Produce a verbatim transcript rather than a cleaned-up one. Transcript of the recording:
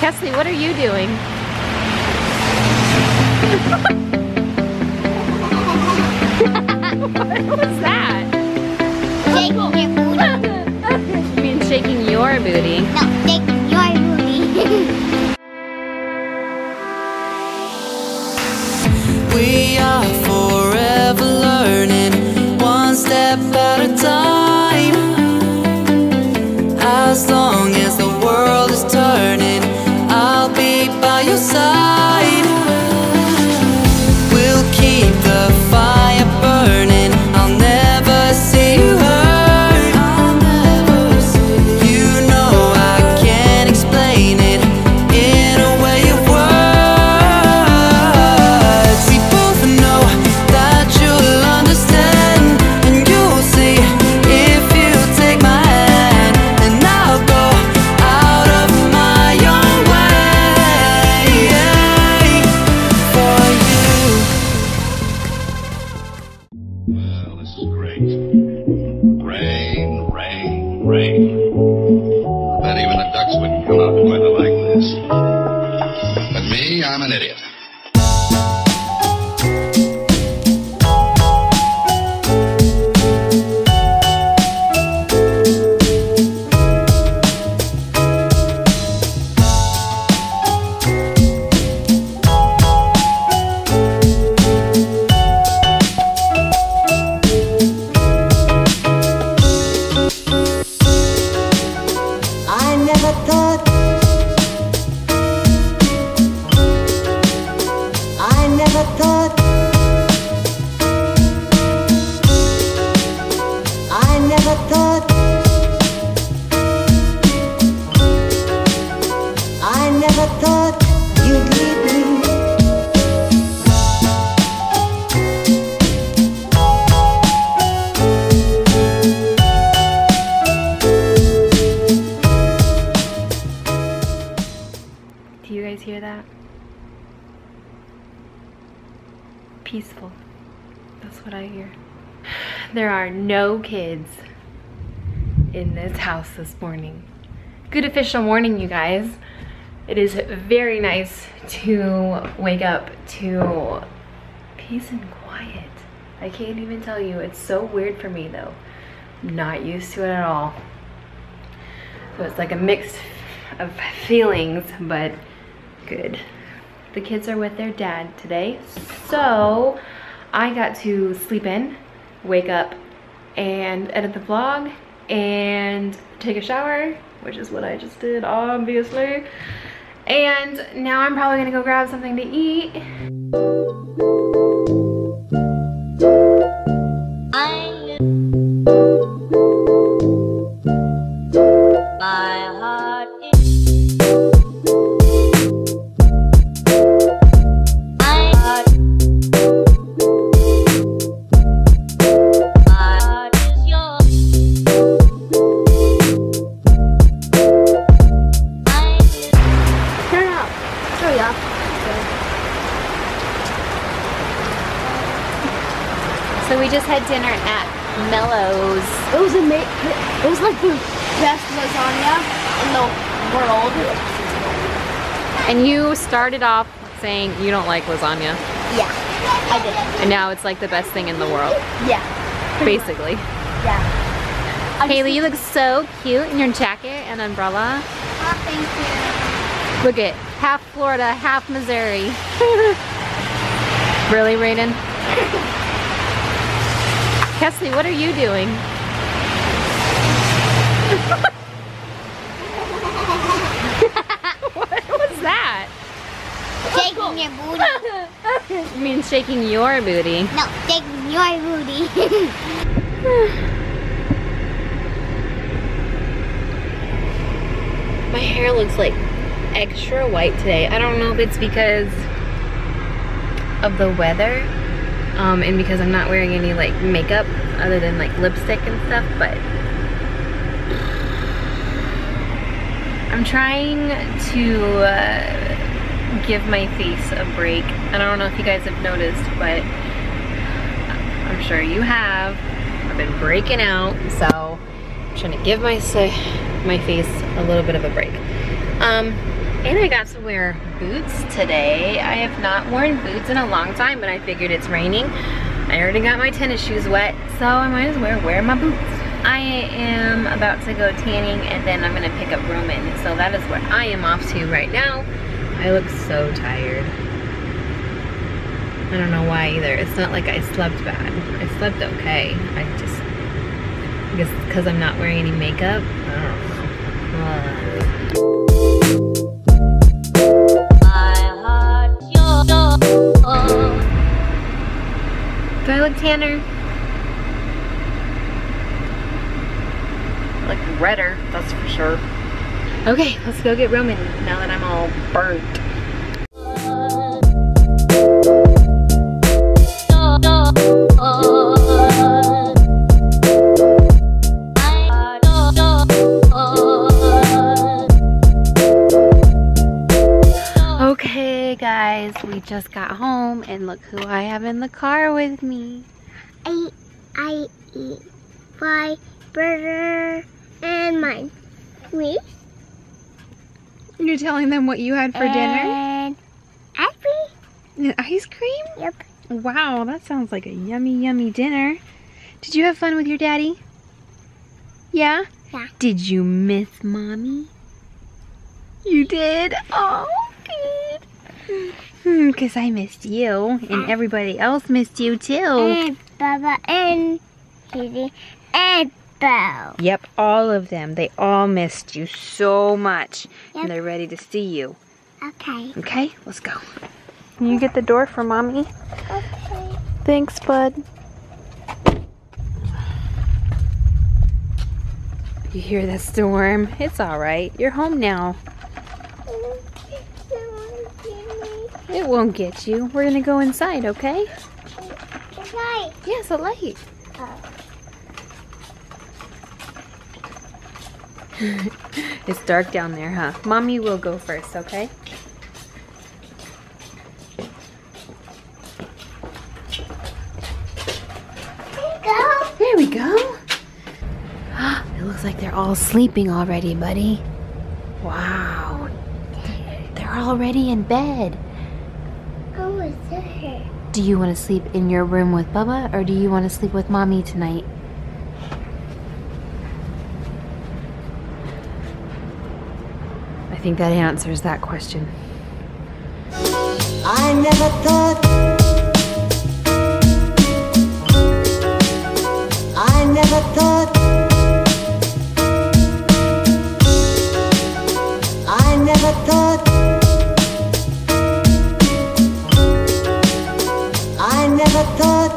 Kesley, what are you doing? What was that? Shaking your booty. You mean shaking your booty? No, shaking your booty. We are forever learning, one step at a time. As long as the world is turning, I'll be by your side. We'll keep the fire burning. I'll never see you hurt. I'll never see you. You know I can't explain it in a way of words. We both know that you'll understand, and you'll see if you take my hand, and I'll go out of my own way for you. Wow, this is great. Rain, rain, rain. I bet even the ducks wouldn't come out in weather like this. But me, I'm an idiot. Do you guys hear that? Peaceful. That's what I hear. There are no kids in this house this morning. Good official morning, you guys. It is very nice to wake up to peace and quiet. I can't even tell you. It's so weird for me, though. I'm not used to it at all. So it's like a mix of feelings, but good. The kids are with their dad today, so I got to sleep in, wake up, and edit the vlog, and take a shower, which is what I just did, obviously. And now I'm probably gonna go grab something to eat. So we just had dinner at Mello's. It was amazing. It was like the best lasagna in the world. And you started off saying you don't like lasagna. Yeah, I did. And now it's like the best thing in the world. Yeah. Basically. Yeah. Haley, you look so cute in your jacket and umbrella. Oh, thank you. Look at half Florida, half Missouri. Really, Raiden? Kesley, what are you doing? What was that? Shaking your booty. You mean shaking your booty? No, shaking your booty. My hair looks like extra white today. I don't know if it's because of the weather. Um, and because I'm not wearing any like makeup other than like lipstick and stuff, but I'm trying to uh, give my face a break. I don't know if you guys have noticed, but I'm sure you have. I've been breaking out, so I'm trying to give my, my face a little bit of a break. Um, And I got to wear boots today. I have not worn boots in a long time, but I figured it's raining. I already got my tennis shoes wet, so I might as well wear my boots. I am about to go tanning, and then I'm gonna pick up Roman. So that is what I am off to right now. I look so tired. I don't know why either. It's not like I slept bad. I slept okay. I just, I guess because I'm not wearing any makeup, I don't know. Do I look tanner? I look redder, that's for sure. Okay, let's go get Roman now that I'm all burnt. We just got home and look who I have in the car with me. I, I eat my burger and mine. Please? You're telling them what you had for and dinner? Ice cream. Ice cream? Yep. Wow, that sounds like a yummy, yummy dinner. Did you have fun with your daddy? Yeah? Yeah. Did you miss mommy? You did? Oh, good. Hmm, because I missed you, and everybody else missed you too. And Bubba and Kitty and Bo. Yep, all of them. They all missed you so much, yep. And they're ready to see you. Okay. Okay, let's go. Can you get the door for Mommy? Okay. Thanks, bud. You hear the storm? It's all right. You're home now. It won't get you. We're gonna go inside, okay? The light. Yes, a light. Oh. It's dark down there, huh? Mommy will go first, okay? There we go. There we go. It looks like they're all sleeping already, buddy. Wow. They're already in bed. Do you want to sleep in your room with Bubba, or do you want to sleep with Mommy tonight? I think that answers that question. I never thought. I never thought. I never thought. I never thought.